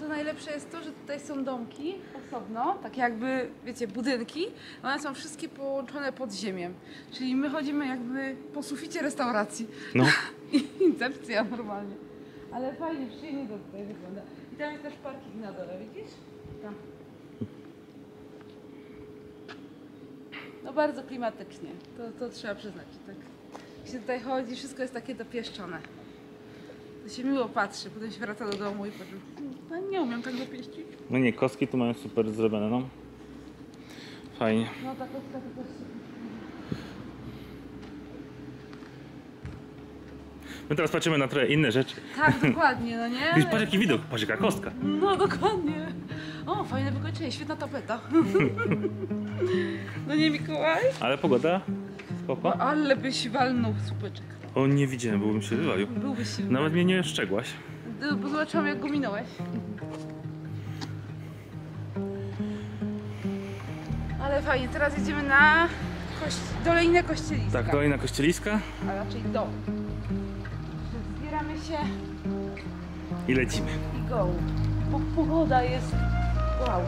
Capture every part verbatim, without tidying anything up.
To najlepsze jest to, że tutaj są domki osobno, tak jakby, wiecie, budynki, one są wszystkie połączone pod ziemią, czyli my chodzimy jakby po suficie restauracji. No. Incepcja normalnie. Ale fajnie, przyjemnie to tutaj wygląda. I tam jest też parking na dole, widzisz? Tam. No bardzo klimatycznie, to, to trzeba przyznać, tak się tutaj chodzi, wszystko jest takie dopieszczone. To się miło patrzy, potem się wraca do domu i patrzy, no nie umiem tak dopieścić. No nie, kostki tu mają super zrobione, no. Fajnie. No ta kostka to też my teraz patrzymy na trochę inne rzeczy. Tak, dokładnie, no nie? Już patrz jaki widok, patrz jaka kostka. No dokładnie. O, fajne wykończenie, świetna tapeta. No nie, Mikołaj? Ale pogoda, spoko. No, ale byś walnął słupeczek. O, nie widziałem, byłbym się wywalił. Byłbyś się wywalił. Nawet mnie nie szczegłaś. Bo zobaczyłam, jak go minąłeś. Ale fajnie, teraz jedziemy na kości... Dolinę Kościeliską. Tak, Dolina Kościeliska. A raczej dom. Zbieramy się. I lecimy. I go. Bo pogoda jest wow.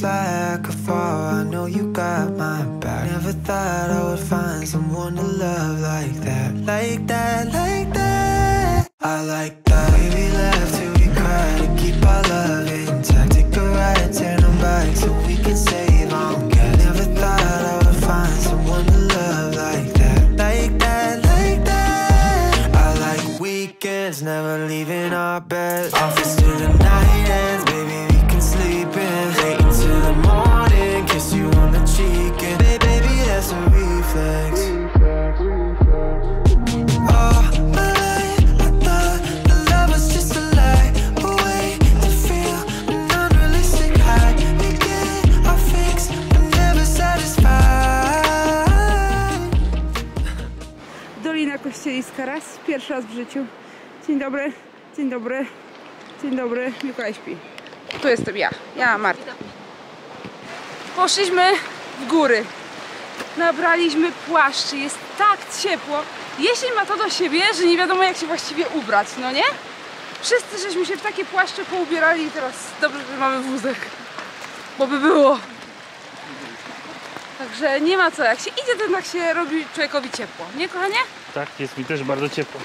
I could fall, I know you got my back. Never thought I would find someone to love like that. Like that, like that. I like that. We laugh till we cry to keep our love intact. Take a ride, turn them back so we can save on gas. Never thought I would find someone to love like that. Like that, like that. I like weekends, never leaving our bed. Office to the night ends, baby we can sleep in late. Morning, kiss you on the cheek, and baby, baby, that's a reflex. All my life, I thought the love was just a lie, a way to feel an unrealistic high. We get our fix, I'm never satisfied. Dolina Kościeliska, raz, pierwszy raz w życiu. Dzień dobry, dzień dobry, dzień dobry, Mikołaj śpi. Tu jestem ja, ja Marta. Poszliśmy w góry, nabraliśmy płaszczy, jest tak ciepło, jeśli ma to do siebie, że nie wiadomo jak się właściwie ubrać, no nie? Wszyscy żeśmy się w takie płaszcze poubierali i teraz dobrze, że mamy wózek, bo by było. Także nie ma co, jak się idzie, to jednak się robi człowiekowi ciepło, nie kochanie? Tak, jest mi też bardzo ciepło.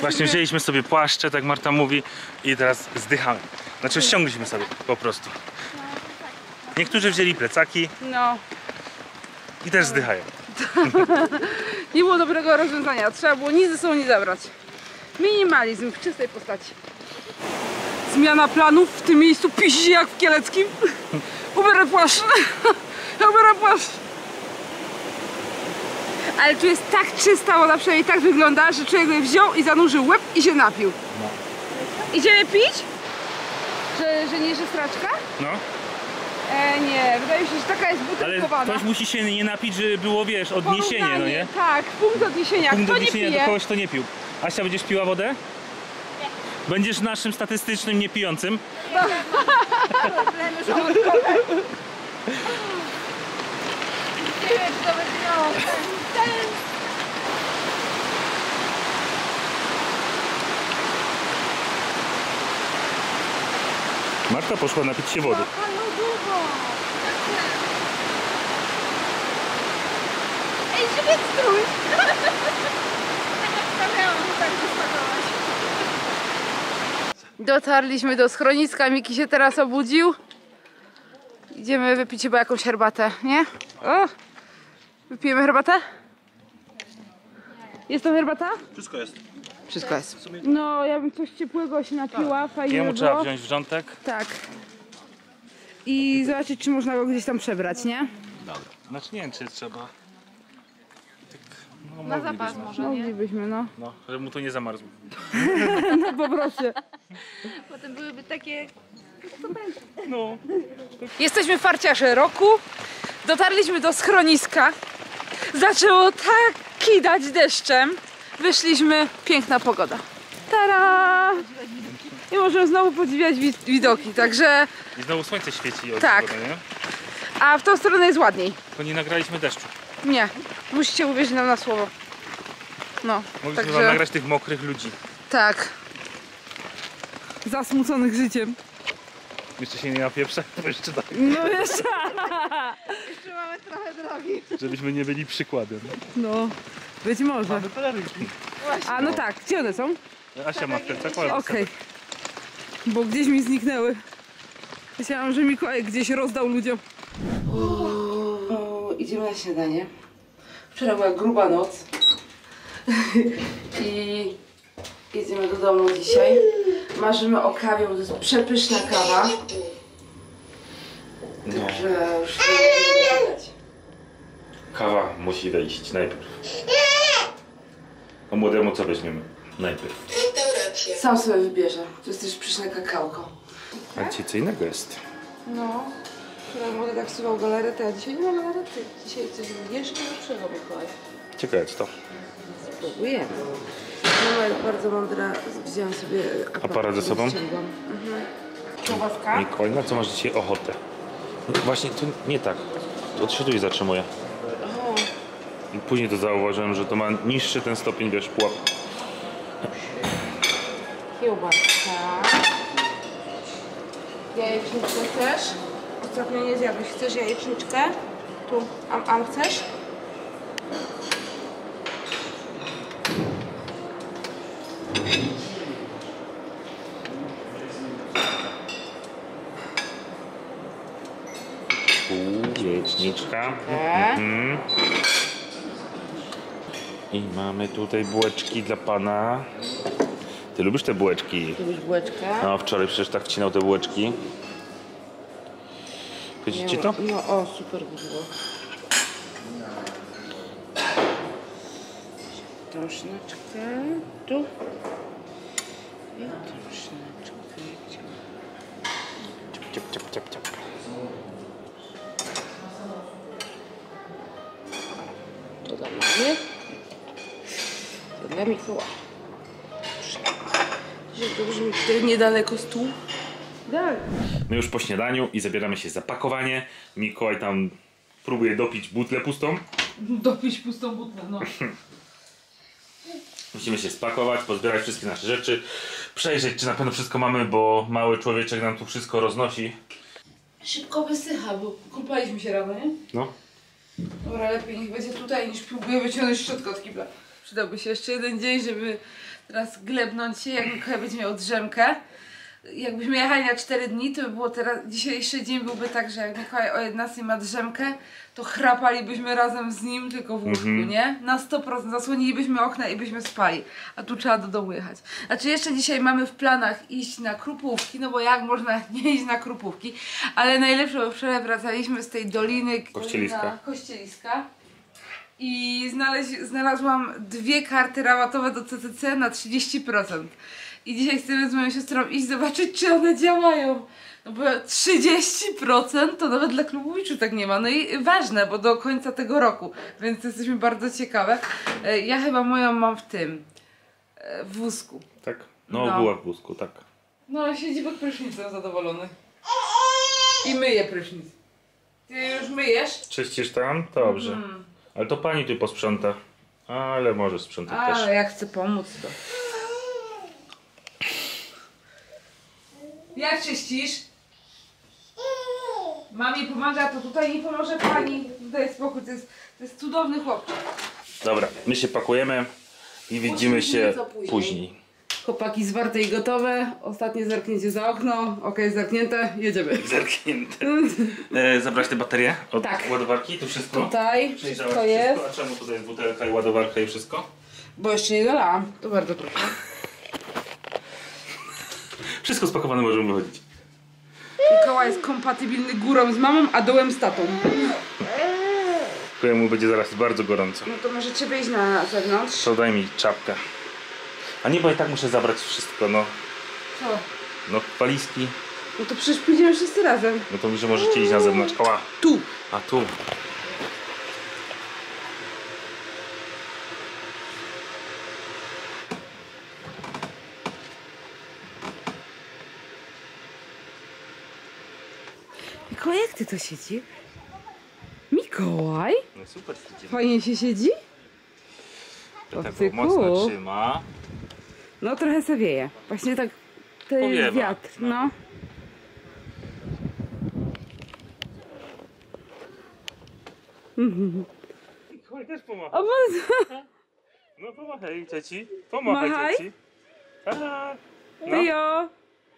Właśnie wzięliśmy sobie płaszcze, tak Marta mówi, i teraz zdychamy, znaczy ściągliśmy sobie po prostu. Niektórzy wzięli plecaki. No. I też zdychają. Nie było dobrego rozwiązania. Trzeba było nic ze sobą nie zabrać. Minimalizm w czystej postaci. Zmiana planów w tym miejscu piździ jak w Kieleckim. Ubiorę płaszcz. Ubiorę płaszcz. Ale tu jest tak czysta woda, przynajmniej tak wygląda, że człowiek je wziął i zanurzył łeb i się napił. No. Idziemy pić? Że, że nie, że straczka? No. E, nie, wydaje mi się, że taka jest butelkowana. Ale ktoś musi się nie napić, żeby było, wiesz, odniesienie, no nie? Tak, punkt odniesienia. Punkt Kto odniesienia nie pije? Do kogoś, kto nie pił. Asia, będziesz piła wodę? Nie. Będziesz naszym statystycznym niepijącym? No. Marta poszła napić się wody. Ej, żywiec strój! Dotarliśmy do schroniska, Miki się teraz obudził. Idziemy wypić chyba jakąś herbatę, nie? O! Wypijemy herbatę? Jest tam herbata? Wszystko jest. Wszystko jest. No, ja bym coś ciepłego się napiła, fajnie. Jemu trzeba wziąć wrzątek. Tak. I zobaczyć, czy można go gdzieś tam przebrać, nie? Dobra. Znaczy nie wiem, czy trzeba... Tak, no, na zapas może, nie? Moglibyśmy, no. No, żeby mu to nie zamarzło. No, poproszę. Potem byłyby takie... No. Jesteśmy farciarze roku. Dotarliśmy do schroniska. Zaczęło tak kidać deszczem. Wyszliśmy, piękna pogoda. Tara! I możemy znowu podziwiać widoki, także... I znowu słońce świeci od tak. Góry, nie? A w tą stronę jest ładniej. Bo nie nagraliśmy deszczu. Nie, musicie uwierzyć nam na słowo. No, mogliśmy także... nagrać tych mokrych ludzi. Tak. Zasmuconych życiem. Jeszcze się nie napieprza? To jeszcze tak. No jeszcze! Jeszcze mamy trochę drogi. Żebyśmy nie byli przykładem. No, być może. Mamy pelerynki. A no tak, gdzie one są? Asia ma w plecach. Okej. Okay. Bo gdzieś mi zniknęły. Myślałam, że Mikołaj gdzieś rozdał ludziom. O, idziemy na śniadanie. Wczoraj była gruba noc. I jedziemy do domu dzisiaj. Marzymy o kawie, bo to jest przepyszna kawa. Także już nie będziemy gadać. Kawa musi wejść najpierw. A młodemu co weźmiemy? Najpierw. Sam sobie wybierze. To jest też pyszne kakałko. A dzisiaj co innego jest. No. Wczoraj młody tak wsuwał galaretę, a dzisiaj nie ma galarety. Dzisiaj coś jeszcze lepszego, Mikołaj. Ciekawe co to. Spróbujemy. Mama jest bardzo mądra, wziąłem sobie aparat, aparat ze sobą. Mhm. Mikołaj, na co masz dzisiaj ochotę? Właśnie, to nie tak. Od środka zatrzymuję. I później to zauważyłem, że to ma niższy ten stopień, wiesz, pułap. Kiełbaska. Jajeczniczkę też. Ostatnio nie zjadłeś. Chcesz jajeczniczkę? Tu, am, am chcesz? Jajeczniczka. Mhm. I mamy tutaj bułeczki dla pana. Ty lubisz te bułeczki? Lubisz bułeczkę? No, wczoraj przecież tak wcinał te bułeczki. Widzicie to? No, o, super było. Troszeczkę tu. I troszeczkę ciap, ciap, ciap, ciap, ciap. To dla mnie. To dla Mikołaja. Niedaleko stół. Tak. My już po śniadaniu i zabieramy się za pakowanie. Mikołaj tam próbuje dopić butlę pustą. Dopić pustą butlę, no. Musimy się spakować, pozbierać wszystkie nasze rzeczy. Przejrzeć, czy na pewno wszystko mamy, bo mały człowieczek nam tu wszystko roznosi. Szybko wysycha, bo kąpaliśmy się rano, nie? No. Dobra, lepiej niech będzie tutaj, niż próbuję wyciągnąć szczotkę od kibla. Przydałby się jeszcze jeden dzień, żeby teraz glebnąć się, jak Mikołaj będzie miał drzemkę. Jakbyśmy jechali na cztery dni, to by było teraz, dzisiejszy dzień byłby tak, że jak Mikołaj o jedenastej ma drzemkę, to chrapalibyśmy razem z nim tylko w łóżku, mm-hmm. nie? Na sto procent zasłonilibyśmy okna i byśmy spali, a tu trzeba do domu jechać. Znaczy jeszcze dzisiaj mamy w planach iść na Krupówki, no bo jak można nie iść na Krupówki, ale najlepsze, bo wczoraj wracaliśmy z tej Doliny Kościeliska. Kościeliska. I znaleźć, znalazłam dwie karty rabatowe do C C C na trzydzieści procent. I dzisiaj chcemy z moją siostrą iść zobaczyć, czy one działają. No bo trzydzieści procent to nawet dla klubowiczów tak nie ma. No i ważne, bo do końca tego roku. Więc jesteśmy bardzo ciekawe. Ja chyba moją mam w tym. W wózku. Tak? No, no. Była w wózku, tak. No, siedzi pod prysznicem zadowolony. I myje prysznic. Ty już myjesz? Czyścisz tam? Dobrze. Mm. Ale to pani tu posprząta. Ale może sprzątać też. Ale ja chcę pomóc to. Jak czyścisz? Mamie pomaga, to tutaj nie pomoże pani. Daj spokój, to jest, to jest cudowny chłopczyk. Dobra, my się pakujemy i widzimy się później. później. Chłopaki zwarte i gotowe. Ostatnie zerknięcie za okno. Ok, zerknięte, jedziemy. Zerknięte. E, zabrać te baterie od tak. ładowarki, tu wszystko? Tutaj, to jest. Wszystko? A czemu tutaj jest butelka i ładowarka i wszystko? Bo jeszcze nie dolałam, to bardzo proszę. Wszystko spakowane, możemy wychodzić. Mikołaj jest kompatybilny górą z mamą, a dołem z tatą. Tylko mu będzie zaraz bardzo gorąco. No to możecie wyjść na zewnątrz. To daj mi czapkę. A nie, bo i tak muszę zabrać wszystko, no. Co? No walizki. No to przecież pójdziemy wszyscy razem. No to może możecie iść na zewnątrz. Oła. Tu. A tu. Miko, jak ty to siedzi? Mikołaj? No super siedzi. Fajnie się siedzi? To tak go mocno trzyma. No trochę se wieje. Właśnie tak ten powiewa, wiatr, no. no. Mikołaj też pomacha. No pomachaj dzieci. Pomachaj dzieci. Halo. No. Hejo.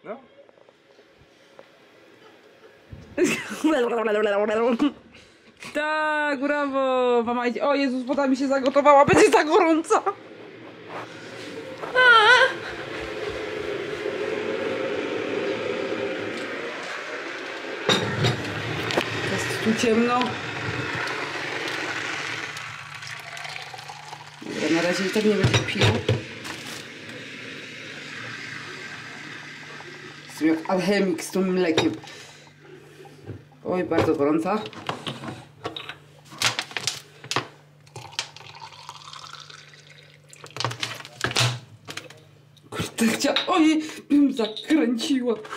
No. Tak, brawo! Mama idzie. O Jezus, woda mi się zagotowała, będzie za gorąca! A! Jest tu ciemno. Dobra, na razie i tak nie będę pił. Jestem jak alchemik z tym mlekiem. Oj, bardzo gorąca. Kurde, chcia... Oj, bym zakręciła. Dobra.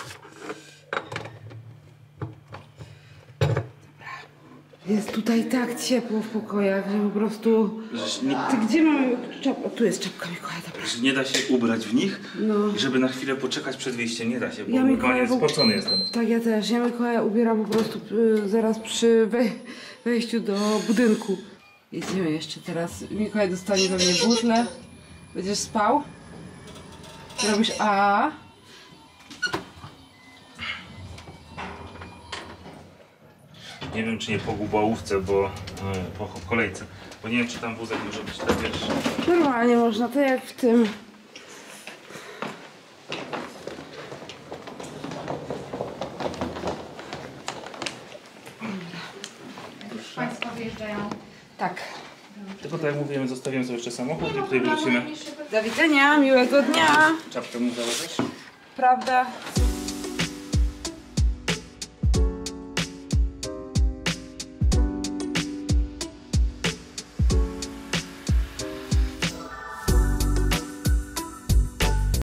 Jest tutaj tak ciepło w pokojach, że po prostu... Nie... Ty gdzie mamy czapkę? O, tu jest czapka Mikołaja, dobra. Że nie da się ubrać w nich, no. I żeby na chwilę poczekać przed wyjściem, nie da się, bo ja Mikołaja jest spocony jestem. Tak, ja też. Ja Mikołaja ubieram po prostu y, zaraz przy wej wejściu do budynku. Jedziemy jeszcze teraz. Mikołaj dostanie do mnie butlę. Będziesz spał? Robisz A. Nie wiem, czy nie po Gubałówce, bo po kolejce. Bo nie wiem, czy tam wózek może być tak, wiesz. Normalnie można, to jak w tym. Proszę. Państwo wyjeżdżają. Tak. Tylko tak jak mówiłem, zostawiam sobie jeszcze samochód i tutaj wrócimy. Do widzenia, miłego dnia. Czapkę mu założysz? Prawda.